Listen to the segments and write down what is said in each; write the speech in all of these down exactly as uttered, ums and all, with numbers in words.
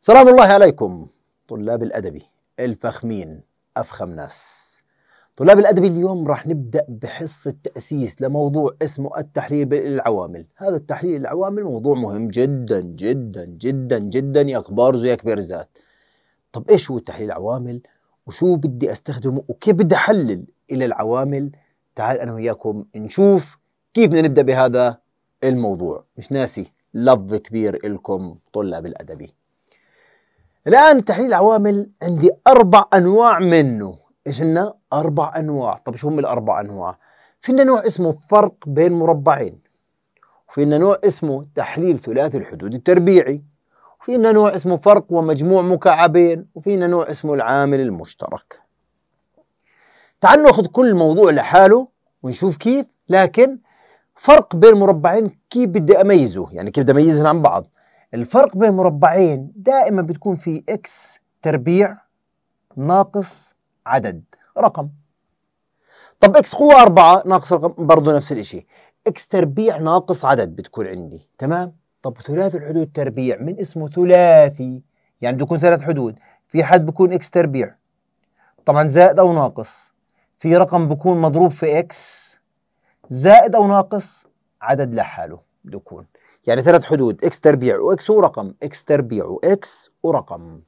سلام الله عليكم طلاب الأدبي الفخمين، أفخم ناس. طلاب الأدبي اليوم راح نبدأ بحصة تأسيس لموضوع اسمه التحرير بالعوامل. هذا التحرير العوامل موضوع مهم جدا جدا جدا جدا يا كبار ويا كبير الذات. طب إيش هو تحرير العوامل؟ وشو بدي أستخدمه؟ وكيف بدي أحلل إلى العوامل؟ تعال أنا وياكم نشوف كيف بدنا نبدأ بهذا الموضوع. مش ناسي لف كبير إلكم طلاب الأدبي. الآن تحليل العوامل عندي أربع أنواع منه. إيش لنا؟ أربع أنواع. طب شو هم الأربع أنواع؟ فينا نوع اسمه فرق بين مربعين، وفينا نوع اسمه تحليل ثلاثي الحدود التربيعي، وفينا نوع اسمه فرق ومجموع مكعبين، وفينا نوع اسمه العامل المشترك. تعالوا ناخذ كل موضوع لحاله ونشوف كيف، لكن فرق بين مربعين كيف بدي أميزه؟ يعني كيف بدي أميزهم عن بعض؟ الفرق بين مربعين دائما بتكون في اكس تربيع ناقص عدد رقم. طب اكس قوة أربعة ناقص رقم برضه نفس الشيء، اكس تربيع ناقص عدد بتكون عندي، تمام؟ طب ثلاثي الحدود تربيع من اسمه ثلاثي، يعني بده يكون ثلاث حدود، في حد بكون اكس تربيع طبعا زائد أو ناقص، في رقم بكون مضروب في اكس زائد أو ناقص عدد لحاله بده يكون. يعني ثلاث حدود اكس تربيع واكس ورقم، اكس تربيع واكس ورقم.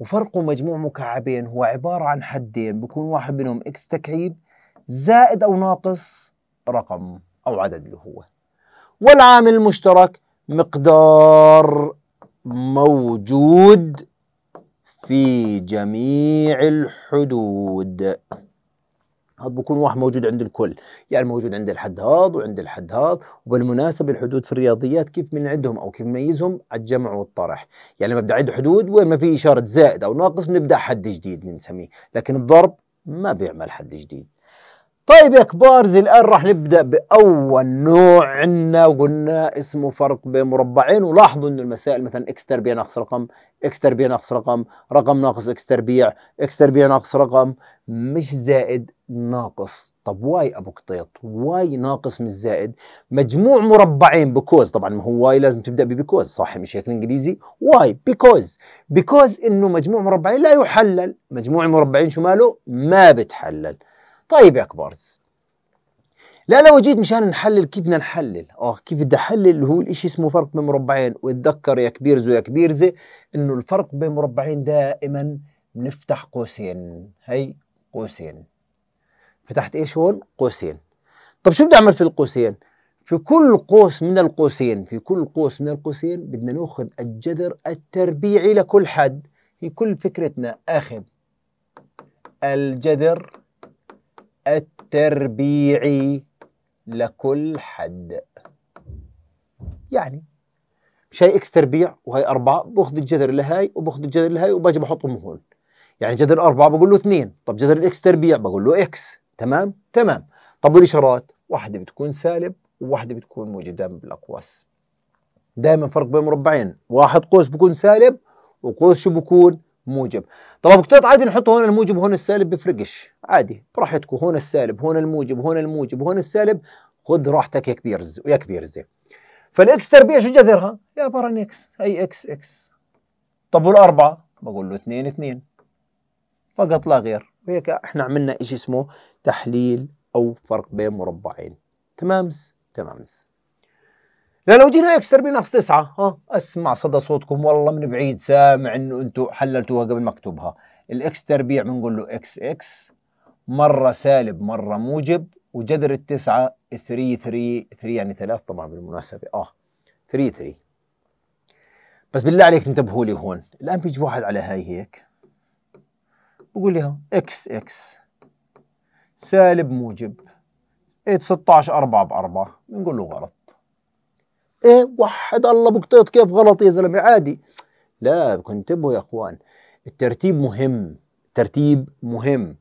وفرق مجموع مكعبين هو عبارة عن حدين بكون واحد منهم اكس تكعيب زائد او ناقص رقم او عدد اللي هو. والعامل المشترك مقدار موجود في جميع الحدود. هذا بكون واحد موجود عند الكل، يعني موجود عند الحد هذا وعند الحد هذا. وبالمناسبة الحدود في الرياضيات كيف بنعدهم او كيف بنميزهم؟ على الجمع والطرح. يعني لما بدي اعد حدود وين ما في اشارة زائد او ناقص بنبدا حد جديد بنسميه، لكن الضرب ما بيعمل حد جديد. طيب يا كبارز، الان راح نبدا باول نوع عندنا وقلنا اسمه فرق بين مربعين. ولاحظوا انه المسائل مثلا اكس تربيع ناقص رقم، اكس تربيع ناقص رقم، رقم ناقص اكس تربيع، اكس تربيع ناقص رقم، مش زائد ناقص. طب واي ابو قطيط، واي ناقص مش زائد، مجموع مربعين بكوز. طبعا ما هو واي لازم تبدا ببيكوز، صح؟ مش هيك الانجليزي؟ واي بيكوز، بيكوز انه مجموع مربعين لا يحلل، مجموع مربعين شو ماله؟ ما بتحلل. طيب يا كبارز، لا لو جيت مشان نحلل كيف بدنا نحلل؟ اه كيف بدي احلل اللي هو الشيء اسمه فرق بين مربعين؟ واتذكر يا كبيرز ويا كبيرزه انه الفرق بين مربعين دائما بنفتح قوسين، هي قوسين. فتحت ايش هون؟ قوسين. طب شو بدي اعمل في القوسين؟ في كل قوس من القوسين، في كل قوس من القوسين بدنا ناخذ الجذر التربيعي لكل حد. هي كل فكرتنا اخذ الجذر التربيعي لكل حد. يعني شيء اكس تربيع وهي أربعة، باخذ الجذر لهي وباخذ الجذر لهي وباجي بحطهم هون. يعني جذر أربعة بقول له اثنين، طب جذر الاكس تربيع بقول له اكس، تمام؟ تمام. طب والاشارات واحدة بتكون سالب وواحدة بتكون موجب دائما بالاقواس. دائما فرق بين مربعين، واحد قوس بكون سالب وقوس شو بكون؟ موجب. طب ابو قطيط عادي نحط هون الموجب وهون السالب، بفرقش عادي براحتكم، هون السالب هون الموجب هون الموجب هون السالب، خذ راحتك يا كبيرز ويا كبيرزه. فالاكس تربيع شو جذرها؟ يا برا اكس، هي اكس اكس. طب والاربعه؟ بقول له اثنين اثنين فقط لا غير. وهيك احنا عملنا شيء اسمه تحليل او فرق بين مربعين. تمامز تمامز. لا لو جينا اكس تربيع ناقص تسعة، ها اسمع صدى صوتكم والله من بعيد سامع انه انتم حللتوها قبل ما اكتبها. الاكس تربيع بنقول له اكس اكس، مره سالب مره موجب، وجذر التسعه ثلاثة ثلاثة ثلاثة، يعني ثلاث طبعا بالمناسبه، اه ثلاثة ثلاثة. بس بالله عليك انتبهوا لي هون، الان بيجي واحد على هاي هيك بقول لها اكس اكس سالب موجب ايه ستة عشر أربعة ب أربعة، بنقول له غلط. ايه وحد الله ابو قطيط كيف غلط يا زلمه؟ عادي. لا بدكم انتبهوا يا اخوان، الترتيب مهم، الترتيب مهم.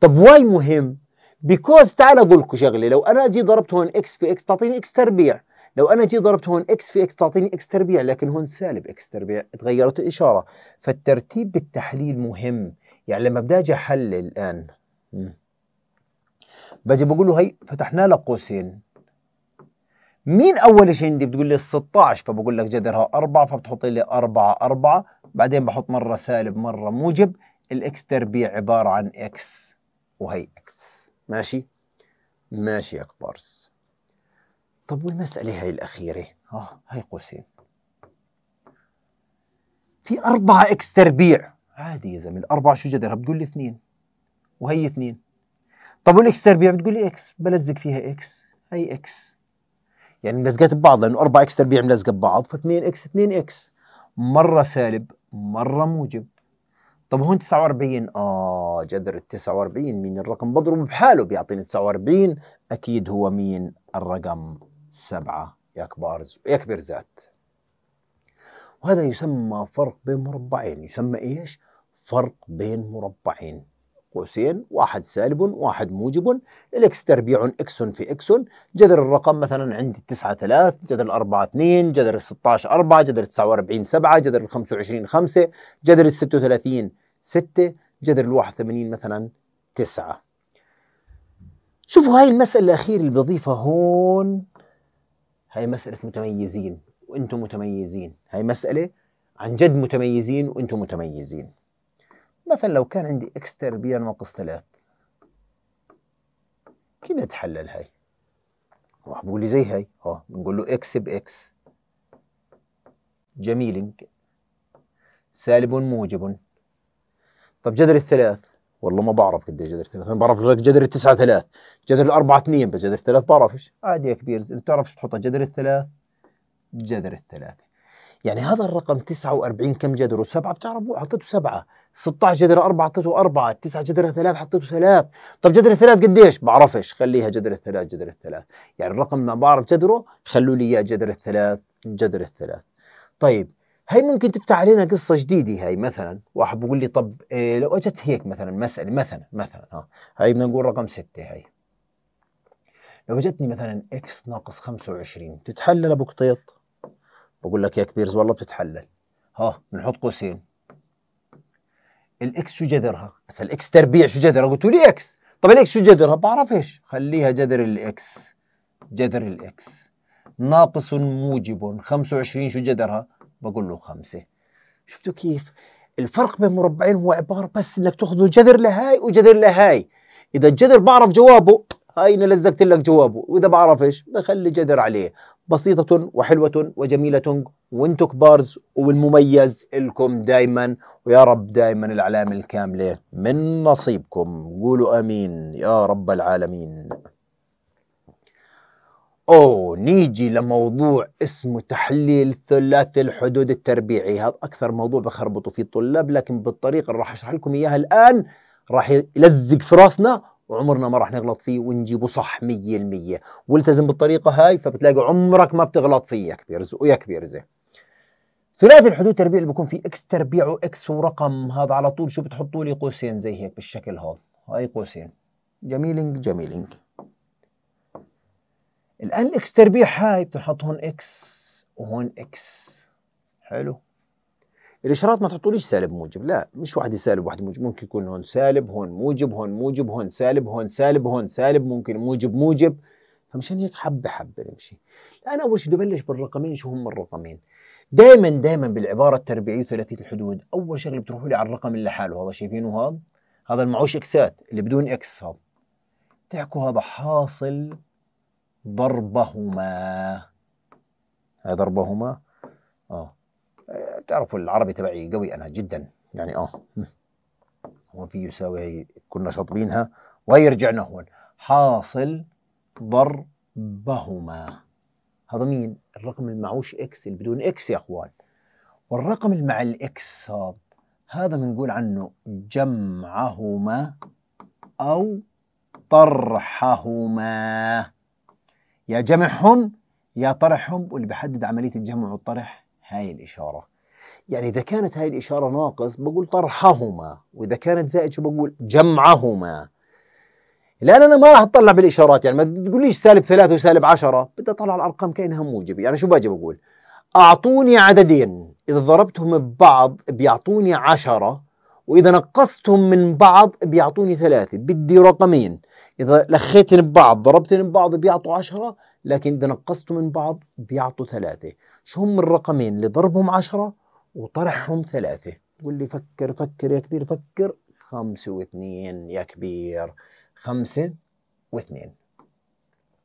طب واي مهم؟ بيكوز تعال اقول لكم شغله، لو انا جي ضربت هون اكس في اكس تعطيني اكس تربيع، لو انا جي ضربت هون اكس في اكس تعطيني اكس تربيع، لكن هون سالب اكس تربيع، تغيرت الاشاره. فالترتيب بالتحليل مهم. يعني لما بدي اجي احلل الان باجي بقول له هي فتحنا لها قوسين، مين اول شيء عندي؟ بتقول لي ستة عشر، فبقول لك جذرها أربعة، فبتحط لي أربعة أربعة، بعدين بحط مرة سالب مرة موجب، الاكس تربيع عبارة عن اكس وهي اكس. ماشي؟ ماشي يا كبارس. طب والمسألة هي الأخيرة؟ اه هي قوسين. في أربعة اكس تربيع، عادي يا زلمة، الأربعة شو جذرها؟ بتقول لي اثنين وهي اثنين. طب والاكس تربيع؟ بتقول لي اكس، بلزق فيها اكس، هي اكس. يعني ملزقات ببعض لانه أربعة اكس تربيع ملزقه ببعض، ف اثنين اكس اثنين اكس، مره سالب مره موجب. طب هون تسعة وأربعين، اه جذر ال تسعة وأربعين مين الرقم؟ بضربه بحاله بيعطيني تسعة وأربعين، اكيد هو مين الرقم؟ سبعة يا كبارز ويا كبير ذات. وهذا يسمى فرق بين مربعين، يسمى ايش؟ فرق بين مربعين. قوسين، واحد سالب واحد موجب، الاكس تربيع اكس في اكس، جذر الرقم مثلا عندي التسعة ثلاثة، جذر الأربعة اثنين، جذر الستة عشر أربعة، جذر التسعة وأربعين سبعة، جذر الخمسة وعشرين خمسة، جذر الستة وثلاثين ستة، جذر الواحد وثمانين مثلا تسعة. شوفوا هاي المسألة الأخيرة اللي بضيفها هون، هاي مسألة متميزين وانتم متميزين، هاي مسألة عن جد متميزين وانتم متميزين. مثلا لو كان عندي اكس تربيع ناقص ثلاثة، كيف نتحلل هاي؟ راح بقول لي زي هاي، اه بنقول له اكس باكس جميل سالب موجب. طب جذر الثلاث، والله ما بعرف قديش جذر الثلاث، انا بعرف لك جذر التسعة ثلاث، جذر الأربعة اثنين، بس جذر الثلاث بعرفش. عادي يا كبير، اذا بتعرف تحطها جذر الثلاث جذر الثلاثة. يعني هذا الرقم تسعة وأربعين كم جذره؟ سبعة، بتعرف حطيته سبعة، ستة عشر جذر أربعة حطيته أربعة، تسعة جذر ثلاثة حطيته ثلاثة. طب جذر الثلاث قديش؟ بعرفش، خليها جذر الثلاث جذر الثلاث، يعني الرقم ما بعرف جذره خلوا لي إياه جذر الثلاث جذر الثلاث. طيب هي ممكن تفتح علينا قصة جديدة هي مثلا، واحد بقول لي طب إيه لو أجت هيك مثلا مسألة مثلا مثلا ها هي بدنا نقول رقم ستة، هي لو أجتني مثلا إكس ناقص خمسة وعشرين بتتحلل أبو قطيط؟ بقول لك يا كبيرز والله بتتحلل، ها بنحط قوسين. الاكس شو جذرها؟ بس الاكس تربيع شو جذرها؟ قلتوا لي اكس، طب الاكس شو جذرها؟ بعرفش، خليها جذر الاكس جذر الاكس ناقص موجب خمسة وعشرين شو جذرها؟ بقول له خمسة. شفتوا كيف؟ الفرق بين مربعين هو عبارة بس انك تاخذوا جذر لهاي وجذر لهاي، إذا الجذر بعرف جوابه هاي أنا لزقت لك جوابه، وإذا بعرفش بخلي جذر عليه. بسيطة وحلوة وجميلة، وانتو كبارز والمميز إلكم دايما، ويا رب دايما العلامة الكاملة من نصيبكم، قولوا آمين يا رب العالمين. أوه نيجي لموضوع اسمه تحليل ثلاثي الحدود التربيعي، هذا أكثر موضوع بخربطوا فيه الطلاب، لكن بالطريقة اللي راح أشرح لكم إياها الآن راح يلزق في راسنا وعمرنا ما راح نغلط فيه ونجيبه صح مية بالمية، والتزم بالطريقة هاي فبتلاقي عمرك ما بتغلط فيه يا كبيرز ويا كبيرزة. ثلاثي الحدود التربيع اللي بكون فيه اكس تربيع واكس ورقم هذا على طول شو بتحطوا لي؟ قوسين زي هيك بالشكل هذا، هاي قوسين جميلينج جميلينج. الآن الاكس تربيع هاي بتنحط هون اكس وهون اكس، حلو. الاشارات ما تحطوليش سالب موجب، لا مش واحدة سالب واحدة موجب، ممكن يكون هون سالب هون موجب هون موجب هون سالب هون سالب هون سالب، ممكن موجب موجب، فمشان هيك حبة حبة نمشي. الآن أول شيء بدي أبلش بالرقمين، شو هم الرقمين؟ دائما دائما بالعبارة التربيعية وثلاثية الحدود أول شغلة بتروحوا لي على الرقم اللي لحاله، هذا شايفينه هذا؟ هذا المعوش إكسات اللي بدون إكس، هذا بتحكوا هذا حاصل ضربهما، هذا ضربهما. آه تعرفوا العربي تبعي قوي انا جدا، يعني اه هون في يساوي هي كنا شاطرينها وهي رجعنا هون، حاصل ضربهما. هذا مين؟ الرقم المعوش اكس اللي بدون اكس يا اخوان. والرقم اللي مع الاكس هذا بنقول عنه جمعهما او طرحهما، يا جمعهم يا طرحهم، واللي بحدد عمليه الجمع والطرح هاي الإشارة. يعني إذا كانت هاي الإشارة ناقص بقول طرحهما، وإذا كانت زائد شو بقول؟ جمعهما. لأن أنا ما راح أطلع بالإشارات، يعني ما تقوليش سالب ثلاثة وسالب عشرة، بدي أطلع الأرقام كأنها موجبة. يعني شو باجي بقول؟ أعطوني عددين إذا ضربتهم ببعض بيعطوني عشرة، واذا نقصتهم من بعض بيعطوني ثلاثة، بدي رقمين، اذا لخيتن ببعض ضربتن ببعض بيعطوا عشرة، لكن اذا نقصتهم من بعض بيعطوا ثلاثة. شو هم الرقمين اللي ضربهم عشرة وطرحهم ثلاثة؟ واللي فكر فكر يا كبير فكر. خمسة واثنين يا كبير، خمسة واثنين،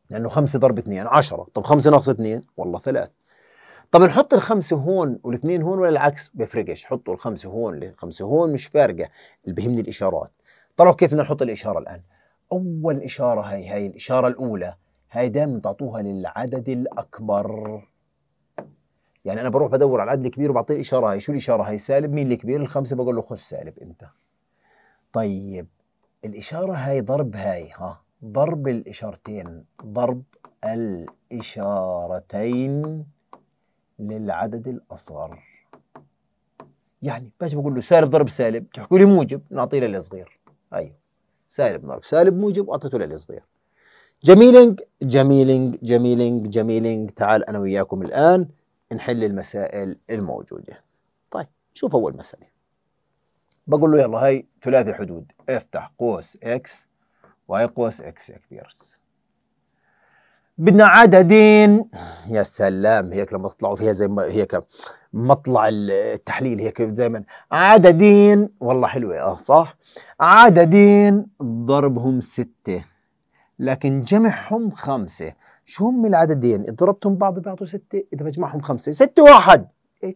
لانه خمسة ضرب اثنين عشرة، طب خمسة ناقص اثنين والله ثلاث. طب نحط الخمسة هون والاثنين هون ولا العكس؟ بفرقش، حطوا الخمسة هون الخمسة هون، مش فارقة، اللي بهمني الإشارات. طلعوا كيف بدنا نحط الإشارة الآن. أول إشارة هاي هاي الإشارة الأولى، هاي دائما تعطوها للعدد الأكبر. يعني أنا بروح بدور على العدد الكبير وبعطيه الإشارة هاي، شو الإشارة هاي؟ سالب مين الكبير؟ الخمسة، بقول له خش سالب أنت. طيب الإشارة هاي ضرب هاي، ها ضرب الإشارتين، ضرب الإشارتين للعدد الأصغر. يعني باش بقول له سالب ضرب سالب، تحكوا لي موجب، نعطيه للصغير. أيوه سالب ضرب سالب موجب، أعطيته للصغير. جميلنج جميلنج جميلنج جميلنج. تعال أنا وياكم الآن نحل المسائل الموجودة. طيب شوف أول مسألة، بقول له يلا هاي ثلاثي حدود، افتح قوس إكس وهي قوس إكس يا كبيرس. بدنا عددين، يا سلام هيك لما تطلعوا فيها زي ما هيك مطلع التحليل هيك دائما، عددين والله حلوه اه صح؟ عددين ضربهم ستة لكن جمعهم خمسة، شو هم العددين؟ إذا ضربتهم بعض بيعطوا ستة، إذا بجمعهم خمسة، ستة واحد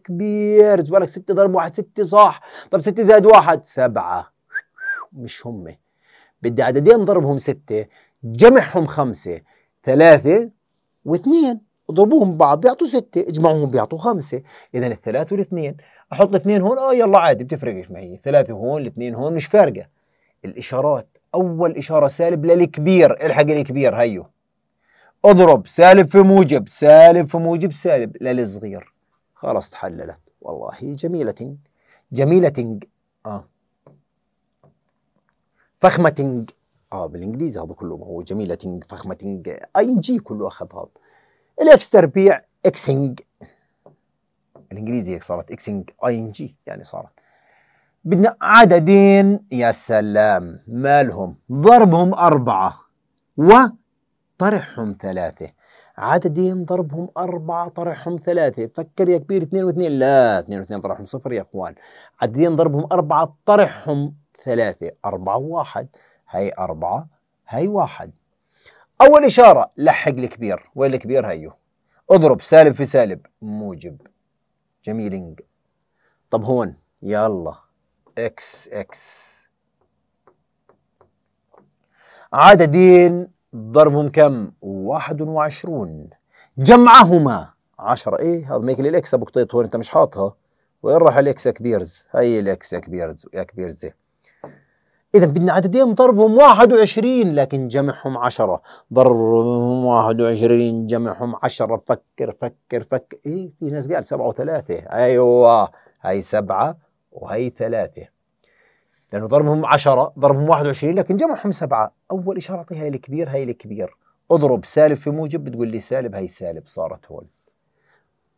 كبير، زبالك ستة ضرب واحد ستة صح، طب ستة زائد واحد سبعة، مش هم، بدي عددين ضربهم ستة جمعهم خمسة، ثلاثة واثنين اضربوهم بعض بيعطوا ستة، اجمعوهم بيعطوا خمسة، إذا الثلاثة والاثنين، أحط الاثنين هون آه يلا عادي بتفرقش معي، ثلاثة هون الاثنين هون مش فارقة. الإشارات، أول إشارة سالب للكبير، الحق الكبير هيو، اضرب سالب في موجب سالب في موجب سالب للصغير، خلاص تحللت. والله جميلة جميلة آه فخمة اه بالانجليزي هذا كله، ما هو جميلة فخمة اي جي كله اخذ هذا. الاكس تربيع اكسنج، الانجليزي هيك صارت اكسنج اي ان جي، يعني صارت بدنا عددين، يا سلام مالهم ضربهم اربعة وطرحهم ثلاثة، عددين ضربهم أربعة طرحهم ثلاثة، فكر يا كبير اثنين واثنين، لا اثنين واثنين طرحهم صفر يا اخوان، عددين ضربهم أربعة طرحهم ثلاثة، أربعة وواحد، هي أربعة هي واحد. أول إشارة لحق الكبير، وين الكبير هيو؟ اضرب سالب في سالب موجب، جميلينج. طب هون يلا إكس إكس، عددين ضربهم كم؟ واحد وعشرون جمعهما عشرة، إيه هذا ميكل الإكس أبو قطيط هون أنت مش حاطها، وين راح الإكس يا كبيرز؟ هي الإكس يا كبيرز يا كبيرزة. إذا بدنا عددين ضربهم واحد وعشرين لكن جمعهم عشرة، ضربهم واحد وعشرين جمعهم عشرة، فكر فكر فكر، إيه في ناس قال سبعة وثلاثة، أيوه هي سبعة وهي ثلاثة، لأنه ضربهم عشرة ضربهم واحد وعشرين لكن جمعهم سبعة. أول إشارة أعطيها هي الكبير هي الكبير، أضرب سالب في موجب بتقول لي سالب هي سالب صارت هون.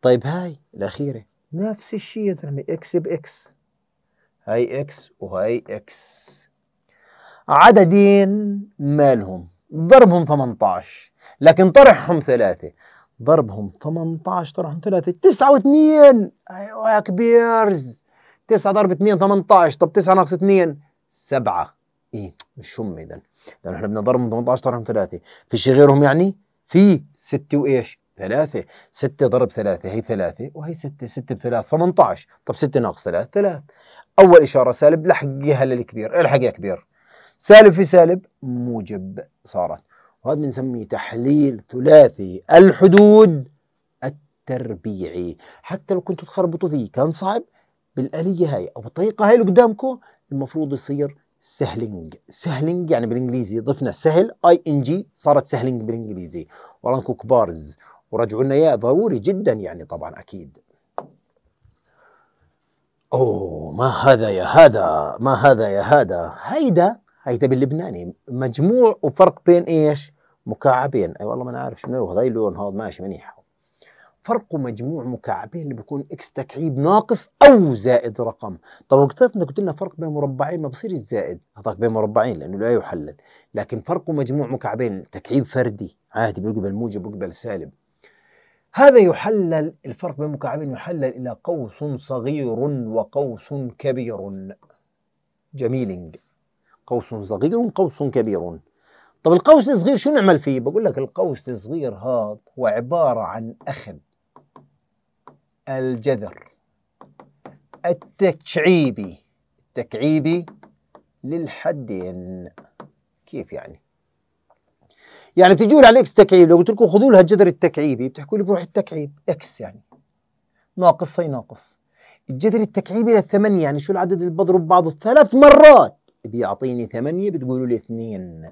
طيب هاي الأخيرة نفس الشيء يا زلمة، إكس بإكس، هي إكس وهي إكس، عددين مالهم ضربهم ثمانية عشر لكن طرحهم ثلاثة، ضربهم ثمانية عشر طرحهم ثلاثة، تسعة واثنين، أيوة يا كبيرز، تسعة ضرب اثنين ثمانية عشر، طب تسعة ناقص اثنين سبعة، إيه مش هم إذا، لأن إحنا بدنا نضربهم ثمانية عشر طرحهم ثلاثة، فيش غيرهم يعني؟ في ستة وإيش؟ ثلاثة، ستة ضرب ثلاثة هي ثلاثة وهي ستة، ستة بثلاثة ثمانية عشر، طب ستة ناقص ثلاثة ثلاثة. أول إشارة سالب لحقها للكبير، الحق يا كبير، سالب في سالب موجب صارت، وهذا بنسميه تحليل ثلاثي الحدود التربيعي. حتى لو كنتوا تخربطوا فيه كان صعب، بالآلية هاي أو بالطريقة هاي اللي قدامكم المفروض يصير سهلنج، سهلنج يعني بالإنجليزي ضفنا سهل أي إن جي صارت سهلنج بالإنجليزي. والله أنكم كبارز وراجعوا لنا إياه ضروري جدا يعني طبعا أكيد. أوه ما هذا يا هذا، ما هذا يا هذا، هيدا هيدا باللبناني مجموع وفرق بين ايش؟ مكعبين، اي أيوة والله ما انا عارف شنو هو، هذا لون هذا ماشي منيح، فرق مجموع مكعبيه اللي بيكون اكس تكعيب ناقص او زائد رقم. طب وقتها انت قلت لنا فرق بين مربعين ما بصير الزائد، هذاك بين مربعين لانه لا يحلل، لكن فرق مجموع مكعبين تكعيب فردي عادي بيقبل موجب وبيقبل سالب. هذا يحلل، الفرق بين مكعبين يحلل الى قوس صغير وقوس كبير. جميلنج، قوس صغير وقوس كبير. طب القوس الصغير شو نعمل فيه؟ بقول لك القوس الصغير هذا هو عبارة عن أخذ الجذر التكعيبي التكعيبي للحدين. كيف يعني؟ يعني بتجوا لي على اكس تكعيب، لو قلت لكم خذوا لها الجذر التكعيبي بتحكوا لي بروح التكعيب اكس يعني ناقص هي ناقص. الجذر التكعيبي للثمانية يعني شو العدد اللي بضرب بعضه ثلاث مرات بيعطيني ثمانية، بتقولوا لي اثنين.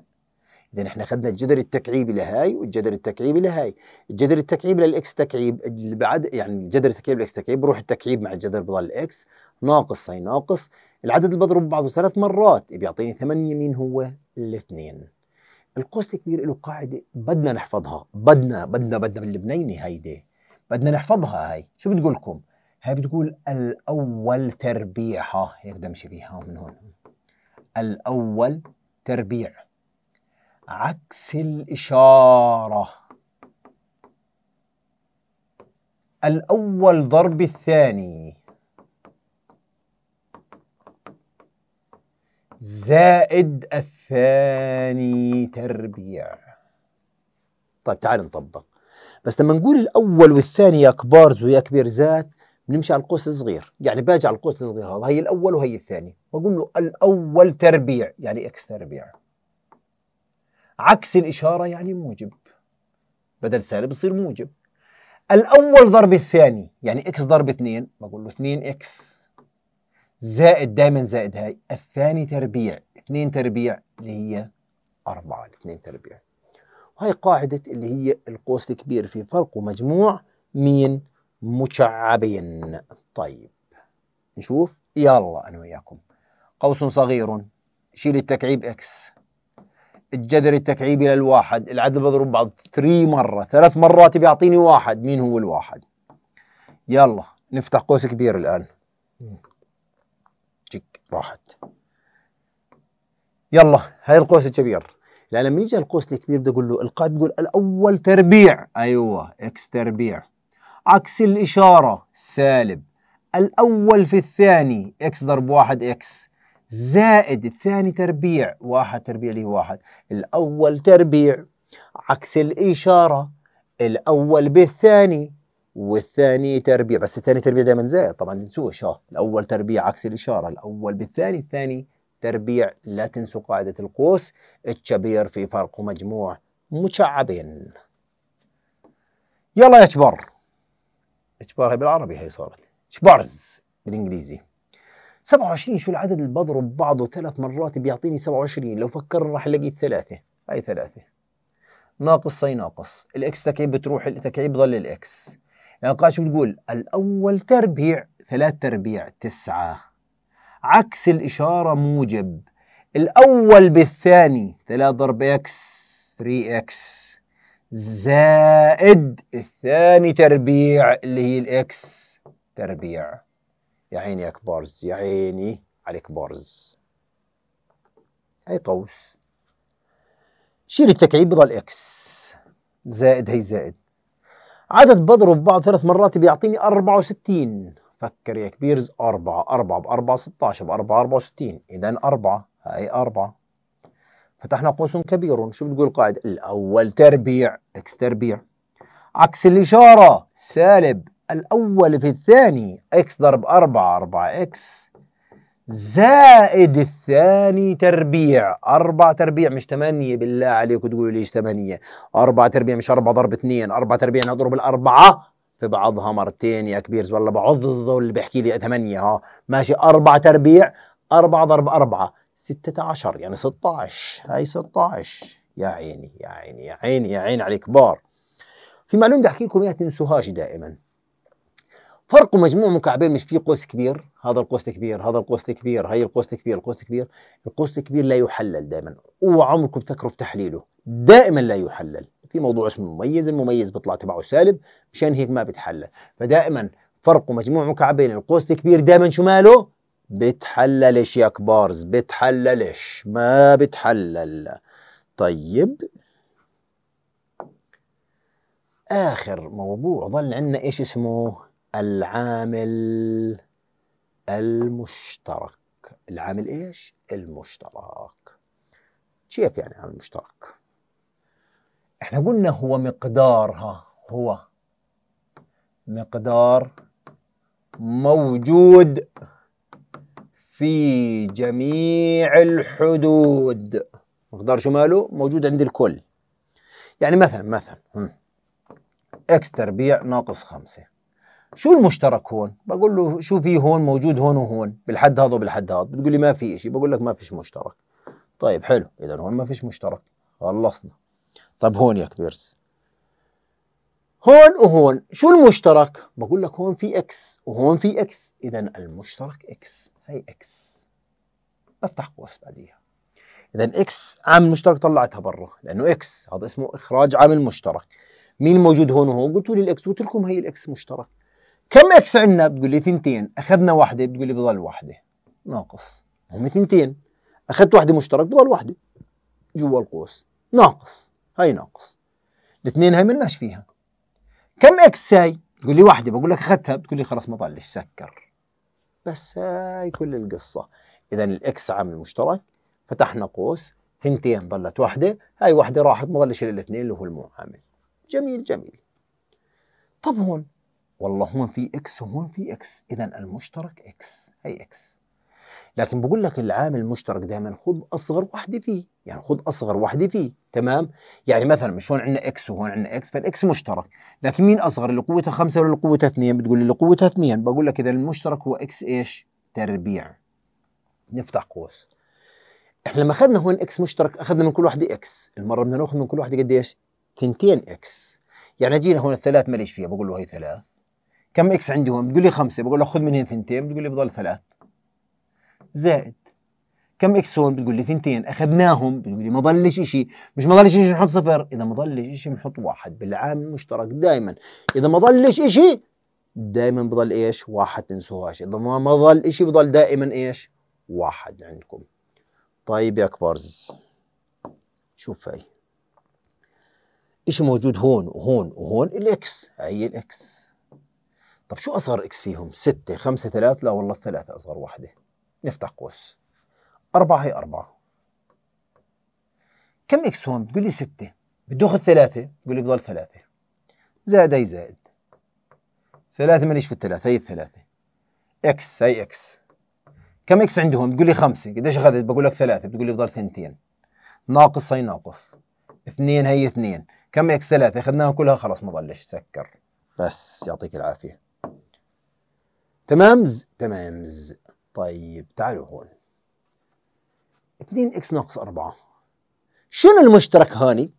إذا احنا أخذنا الجذر التكعيبي لهاي والجذر التكعيبي لهاي، الجذر التكعيبي للإكس تكعيب اللي بعد يعني الجذر التكعيب للإكس تكعيب بروح التكعيب مع الجذر بضل إكس، ناقص هي ناقص، العدد اللي بضرب بعضه ثلاث مرات بيعطيني ثمانية، مين هو؟ الاثنين. القوس الكبير له قاعدة بدنا نحفظها، بدنا بدنا بدنا باللبنيني هيدي، بدنا نحفظها هاي، شو بتقول لكم؟ هاي بتقول الأول تربيعها، هيك بدي أمشي فيها من هون. الأول تربيع عكس الإشارة، الأول ضرب الثاني زائد الثاني تربيع. طيب تعال نطبق، بس لما نقول الأول والثاني يا كبارز ويا كبيرزات بنمشي على القوس الصغير، يعني باجي على القوس الصغير هذا، هي الأول وهي الثاني، بقول له الأول تربيع يعني إكس تربيع عكس الإشارة يعني موجب، بدل سالب بصير موجب. الأول ضرب الثاني يعني إكس ضرب اثنين، بقول له اثنين إكس زائد دائما زائد هاي، الثاني تربيع، اثنين تربيع اللي هي أربعة، اثنين تربيع. وهي قاعدة اللي هي القوس الكبير في فرق مجموع مين؟ مكعبين. طيب نشوف، يلا أنا وياكم. قوس صغير، شيل التكعيب إكس، الجذر التكعيبي للواحد، العدد بضرب بعض ثري مرة، ثلاث مرات بيعطيني واحد، مين هو الواحد؟ يلا نفتح قوس كبير الآن. جيك راحت. يلا هاي القوس الكبير، لأن لما يجي القوس الكبير بدي أقول له القاعدة بتقول الأول تربيع، أيوه إكس تربيع عكس الإشارة سالب، الأول في الثاني إكس ضرب واحد إكس زائد الثاني تربيع، واحد تربيع ليه واحد، الأول تربيع عكس الإشارة، الأول بالثاني والثاني تربيع، بس الثاني تربيع دائما زائد طبعا ما تنسوش، ها الأول تربيع عكس الإشارة، الأول بالثاني، الثاني تربيع. لا تنسوا قاعدة القوس الكبير في فرق مجموع مكعبين. يلا يا شبار، شبار هي بالعربي، هي صارت شبارز بالإنجليزي. سبعة وعشرين شو العدد اللي بضرب بعضه ثلاث مرات بيعطيني سبعة وعشرين؟ لو فكرنا راح نلاقي ثلاثة، هاي ثلاثة ناقص هي ناقص، الإكس تكعيب بتروح، التكعيب بضل الإكس. يعني القاعدة شو بتقول؟ الأول تربيع ثلاث تربيع تسعة عكس الإشارة موجب، الأول بالثاني ثلاث ضرب إكس ثري إكس زائد الثاني تربيع اللي هي الإكس تربيع. يا عيني يا كبارز، يا عيني عليك بارز. هي قوس، شيل التكعيب بضل اكس زائد هي زائد، عدد بضرب بعض ثلاث مرات بيعطيني أربعة وستين. فكر يا كبيرز، أربعة أربعة بأربعة ستة عشر، بأربعة أربعة وستين، إذا أربعة هي أربعة. فتحنا قوس كبير، شو بتقول القاعدة؟ الأول تربيع اكس تربيع عكس الإشارة سالب، الأول في الثاني إكس ضرب أربعة أربعة إكس زائد الثاني تربيع، أربعة تربيع مش ثمانية، بالله عليكم تقولوا ليش ثمانية؟ أربعة تربيع مش أربعة ضرب اثنين، أربعة تربيع أنا أضرب الأربعة في بعضها مرتين يا كبيرز، والله بعض اللي بيحكي لي ثمانية، ها ماشي أربعة تربيع، أربعة ضرب أربعة ستة عشر يعني ستة عشر، هاي ستة عشر. يا عيني يا عيني يا عيني يا عيني على كبار. في معلومة بدي أحكي لكم إياها تنسوهاش دائما، فرق مجموع مكعبين مش فيه قوس كبير، هذا القوس الكبير، هذا القوس الكبير، هي القوس الكبير، القوس الكبير، القوس الكبير لا يحلل دائما، اوعى عمركم تفكروا في تحليله، دائما لا يحلل، في موضوع اسمه مميز، المميز بيطلع تبعه سالب، مشان هيك ما بتحلل. فدائما فرق مجموع مكعب بين القوس الكبير دائما شو ماله؟ بتحللش يا كبارز، بتحللش، ما بتحلل. طيب آخر موضوع ظل عندنا إيش اسمه؟ العامل المشترك. العامل إيش؟ المشترك. كيف يعني عامل مشترك؟ إحنا قلنا هو مقدارها، هو مقدار موجود في جميع الحدود. مقدار شو ماله؟ موجود عند الكل. يعني مثلا مثلا اكس تربيع ناقص خمسة. شو المشترك هون؟ بقول له شو في هون موجود هون وهون بالحد هذا وبالحد هذا، بتقول لي ما في شيء، بقول لك ما فيش مشترك. طيب حلو، إذا هون ما فيش مشترك، خلصنا. طب هون يا كبيرس، هون وهون شو المشترك؟ بقول لك هون في اكس وهون في اكس، إذا المشترك اكس، هي اكس. بفتح قوس بعديها. إذا اكس عامل مشترك طلعتها برا، لأنه اكس هذا اسمه إخراج عامل مشترك. مين موجود هون وهون؟ قلت لي الاكس، قلت لكم هي الاكس مشترك. كم اكس عندنا؟ بتقول لي اثنتين، اخذنا واحده، بتقول لي بضل واحده ناقص. هم اثنتين، اخذت واحده مشترك بضل واحده جوا القوس ناقص، هي ناقص. الاثنين هي ملناش فيها. كم اكس هي؟ بتقول لي واحده، بقول لك اخذتها، بتقول لي خلاص ما ضلش، سكر. بس هاي كل القصه. اذا الاكس عامل مشترك، فتحنا قوس، اثنتين ضلت واحده، هاي واحده راحت، ما ضلش الا الاثنين اللي هو المعامل. جميل جميل. طب هون والله هون في اكس وهون في اكس، اذا المشترك اكس، هي اكس. لكن بقول لك العامل المشترك دائما خذ اصغر وحده فيه، يعني خذ اصغر وحده فيه، تمام؟ يعني مثلا مش هون عندنا اكس وهون عندنا اكس، فالاكس مشترك، لكن مين اصغر، اللي قوتها خمسة ولا اللي قوتها اثنين؟ بتقول لي اللي قوتها اثنين، بقول لك اذا المشترك هو اكس ايش؟ تربيع. نفتح قوس. احنا لما اخذنا هون اكس مشترك اخذنا من كل وحده اكس، المره بدنا ناخذ من كل وحده قديش؟ تنتين اكس. يعني جينا هون الثلاث ماليش فيها، بقول له هي ثلاث. كم اكس عندي هون؟ بتقول لي خمسه، بقول له خذ منهم ثنتين، بتقول لي بضل ثلاث. زائد كم اكس هون؟ بتقول لي ثنتين، اخذناهم، بتقول لي ما ضلش شيء، مش ما ضلش شيء نحط صفر، اذا ما ضلش شيء بنحط واحد، بالعامل المشترك دائما اذا ما ضلش شيء دائما بضل ايش؟ واحد، تنسوهاش، اذا ما ضل شيء بضل دائما ايش؟ واحد عندكم. طيب يا كبارز شوف هاي. إشي موجود هون وهون وهون الإكس، هي الإكس. طب شو أصغر إكس فيهم؟ ستة، خمسة، ثلاثة، لا والله الثلاثة أصغر واحدة. نفتح قوس. أربعة هي أربعة. كم إكس هون؟ بتقول لي ستة، بدي آخذ ثلاثة، بتقول لي بضل ثلاثة. زائد هي زائد. ثلاثة ماليش في الثلاثة، هي الثلاثة. إكس، هي إكس. كم إكس عندي هون؟ بتقول لي خمسة، قديش أخذت؟ بقول لك ثلاثة، بتقول لي بضل ثنتين. ناقص هي ناقص. اثنين هي اثنين. كم اكس؟ ثلاثة، اخذناها كلها خلاص ما ضلش، سكر. بس يعطيك العافية. تمامز؟ تمامز. طيب تعالوا هون. اثنين اكس ناقص أربعة. شنو المشترك هاني؟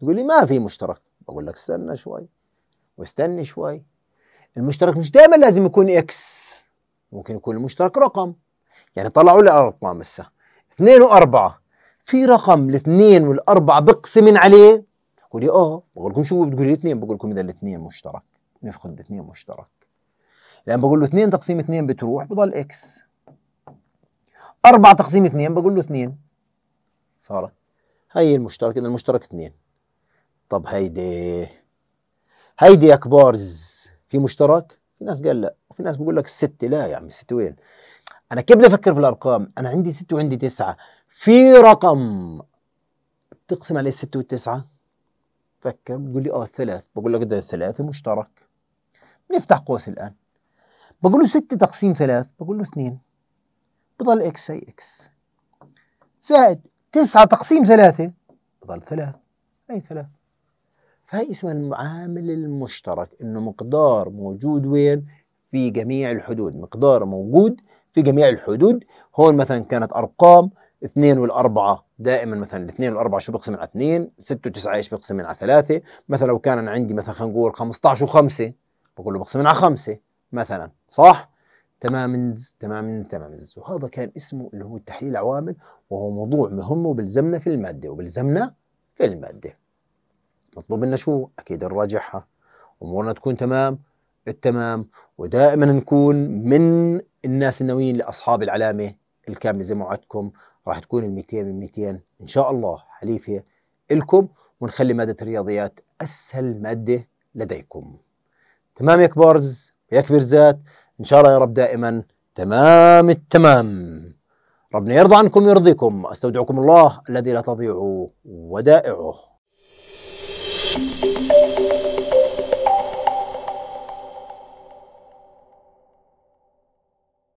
تقول لي ما في مشترك، بقول لك استنى شوي واستنى شوي. المشترك مش دائما لازم يكون اكس، ممكن يكون المشترك رقم. يعني طلعوا لي الارقام هسه. اثنين وأربعة. في رقم الاثنين والأربعة بقسم من عليه؟ بقول لي اه، بقول لكم شو؟ بتقول لي اثنين، بقول لكم إذا الاثنين مشترك، نفخذ الاثنين مشترك. لأن بقول له اثنين تقسيم اثنين بتروح بضل إكس. أربعة تقسيم اثنين بقول له اثنين. صارت هي المشترك، إذا المشترك اثنين. طب هيدي هيدي يا كبارز في مشترك؟ في ناس قال لا، وفي ناس بقول لك الستة، لا يا عمي الستة وين؟ أنا كيف بدي أفكر في الأرقام؟ أنا عندي ستة وعندي تسعة. في رقم بتقسم عليه الستة والتسعة، فكر، بتقول لي اه الثلاث، بقول لك ده الثلاثة مشترك. بنفتح قوس الآن. بقول له ستة تقسيم ثلاث، بقول له اثنين، بضل اكس، هي اكس. زائد تسعة تقسيم ثلاثة، بضل ثلاث، هي ثلاث. فهي اسمها المعامل المشترك، إنه مقدار موجود وين؟ في جميع الحدود، مقدار موجود في جميع الحدود. هون مثلا كانت أرقام اثنين والأربعة، دائما مثلا الاثنين والأربعة شو بقسم على اثنين؟ ستة وتسعة ايش بقسم على ثلاثة؟ مثلا لو كان أنا عندي مثلا خلينا نقول خمسطعش وخمسة، بقول له بقسم على خمسة مثلا، صح؟ تمامنز تمامنز تمامنز. وهذا كان اسمه اللي هو تحليل العوامل، وهو موضوع مهم وبلزمنا في المادة وبلزمنا في المادة. مطلوب لنا شو؟ أكيد نراجعها، أمورنا تكون تمام التمام، ودائما نكون من الناس الناويين لأصحاب العلامة الكاملة زي ما وعدتكم. راح تكون ال مئتين من مئتين إن شاء الله حليفة إلكم، ونخلي مادة الرياضيات أسهل مادة لديكم. تمام يا كبارز يا كبيرزات، إن شاء الله يا رب دائما تمام التمام. ربنا يرضى عنكم ويرضيكم، أستودعكم الله الذي لا تضيع ودائعه.